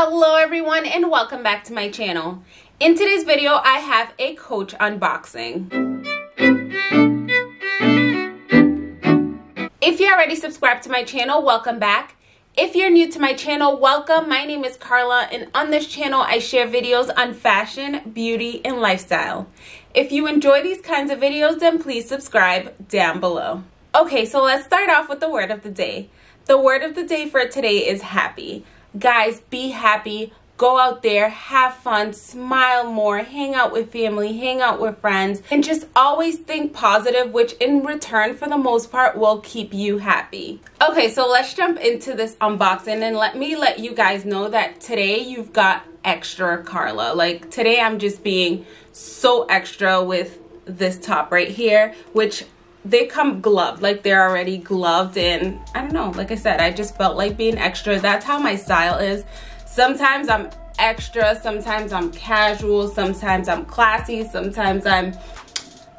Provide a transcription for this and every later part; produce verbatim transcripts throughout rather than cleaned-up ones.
Hello everyone and welcome back to my channel. In today's video I have a Coach unboxing. If you're already subscribed to my channel, welcome back. If you're new to my channel, welcome. My name is Carla and on this channel I share videos on fashion, beauty, and lifestyle. If you enjoy these kinds of videos then please subscribe down below. Okay, so let's start off with the word of the day. The word of the day for today is happy. Guys, be happy, go out there, have fun, smile more, hang out with family, hang out with friends, and just always think positive, which in return for the most part will keep you happy. Okay, so let's jump into this unboxing and let me let you guys know that today you've got extra Carla. Like today I'm just being so extra with this top right here, which they come gloved, like they're already gloved, and I don't know, like I said, I just felt like being extra. That's how my style is. Sometimes I'm extra, sometimes I'm casual, sometimes I'm classy, sometimes I'm,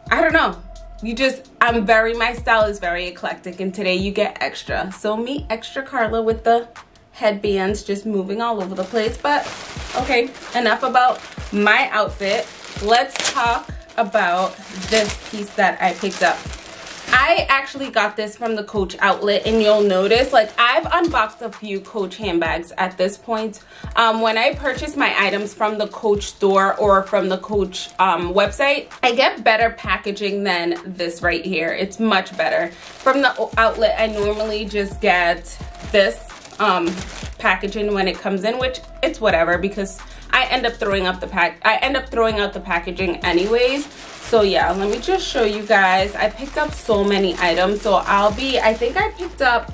I don't know. You just, I'm very, my style is very eclectic, and today you get extra. So me, extra Carla with the headbands, just moving all over the place. But okay, enough about my outfit. Let's talk about this piece that I picked up. I actually got this from the Coach Outlet, and you'll notice like I've unboxed a few Coach handbags at this point. Um, when I purchase my items from the Coach store or from the Coach um, website, I get better packaging than this right here. It's much better. From the outlet, I normally just get this um, packaging when it comes in, which it's whatever because I end up throwing up the pack. I end up throwing out the packaging anyways. So yeah, let me just show you guys. I picked up so many items. So I'll be, I think I picked up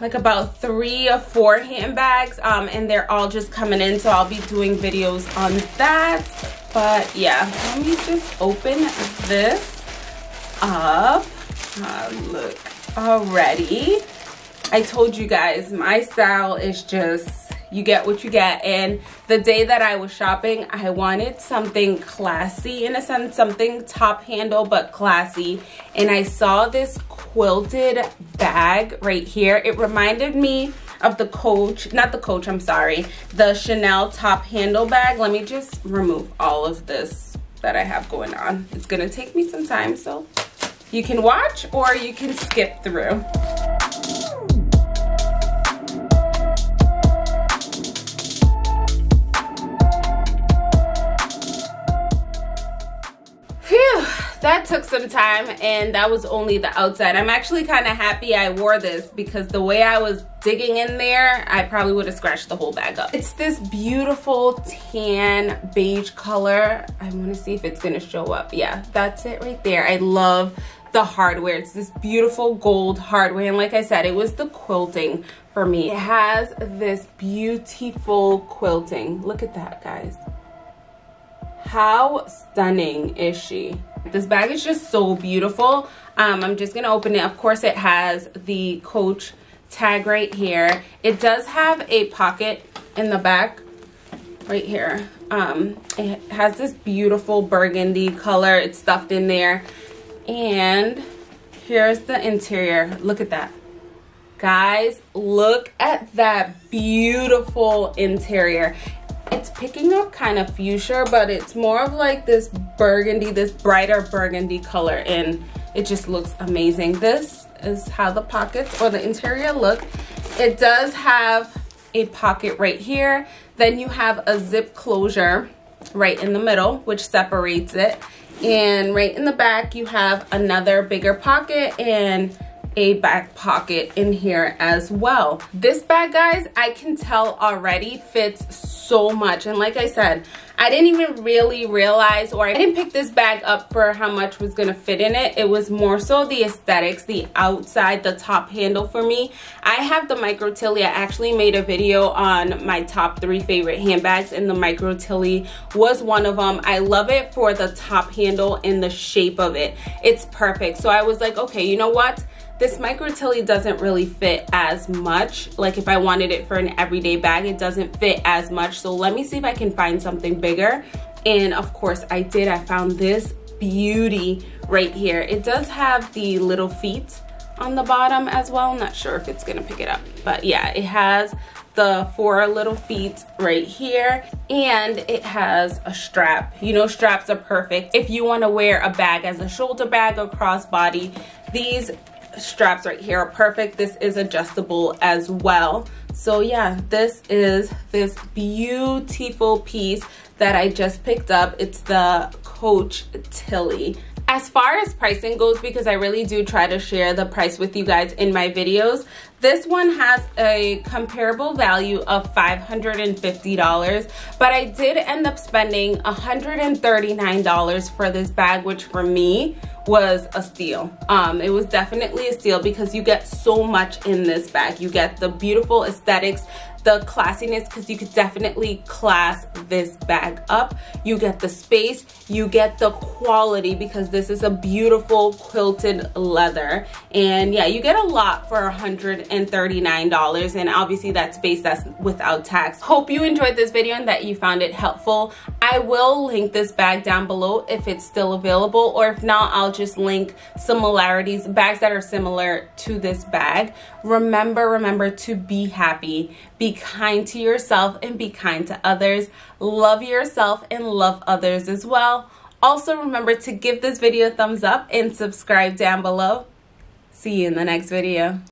like about three or four handbags um, and they're all just coming in. So I'll be doing videos on that. But yeah, let me just open this up. Uh, look, already. I told you guys, my style is just, you get what you get. And the day that I was shopping, I wanted something classy in a sense, something top handle but classy. And I saw this quilted bag right here. It reminded me of the Coach, not the Coach, I'm sorry, the Chanel top handle bag. Let me just remove all of this that I have going on. It's gonna take me some time, so you can watch or you can skip through. That took some time and that was only the outside. I'm actually kind of happy I wore this because the way I was digging in there, I probably would have scratched the whole bag up. It's this beautiful tan beige color. I want to see if it's going to show up. Yeah, that's it right there. I love the hardware. It's this beautiful gold hardware. And like I said, it was the quilting for me. It has this beautiful quilting. Look at that, guys. How stunning is she? This bag is just so beautiful. Um, I'm just gonna open it. Of course, it has the Coach tag right here. It does have a pocket in the back right here. Um, it has this beautiful burgundy color. It's stuffed in there. And here's the interior. Look at that. Guys, look at that beautiful interior. It's picking up kind of fuchsia, but it's more of like this burgundy, this brighter burgundy color, and it just looks amazing. This is how the pockets or the interior look. It does have a pocket right here. Then you have a zip closure right in the middle, which separates it. And right in the back, you have another bigger pocket and a back pocket in here as well. This bag, guys, I can tell already fits so much. And like I said, I didn't even really realize, or I didn't pick this bag up for how much was gonna fit in it. It was more so the aesthetics, the outside, the top handle for me. I have the Micro Tilly. I actually made a video on my top three favorite handbags and the Micro Tilly was one of them. I love it for the top handle and the shape of it. It's perfect. So I was like, okay, you know what? This Micro Tilly doesn't really fit as much. Like if I wanted it for an everyday bag, it doesn't fit as much. So let me see if I can find something bigger. And of course I did. I found this beauty right here. It does have the little feet on the bottom as well. I'm not sure if it's gonna pick it up, but yeah, it has the four little feet right here, and it has a strap. You know, straps are perfect if you want to wear a bag as a shoulder bag or crossbody. These straps right here are perfect. This is adjustable as well. So yeah, this is this beautiful piece that I just picked up. It's the Coach Tilly. As far as pricing goes, because I really do try to share the price with you guys in my videos, this one has a comparable value of five hundred fifty dollars, but I did end up spending one hundred thirty-nine dollars for this bag, which for me was a steal. Um, it was definitely a steal because you get so much in this bag. You get the beautiful aesthetics, the classiness, because you could definitely class this bag up. You get the space, you get the quality, because this is a beautiful quilted leather. And yeah, you get a lot for one hundred thirty-nine dollars, and obviously that's based, that's without tax. Hope you enjoyed this video and that you found it helpful. I will link this bag down below if it's still available, or if not, I'll just link similarities, bags that are similar to this bag. Remember, remember to be happy. Be kind to yourself and be kind to others. Love yourself and love others as well. Also, remember to give this video a thumbs up and subscribe down below. See you in the next video.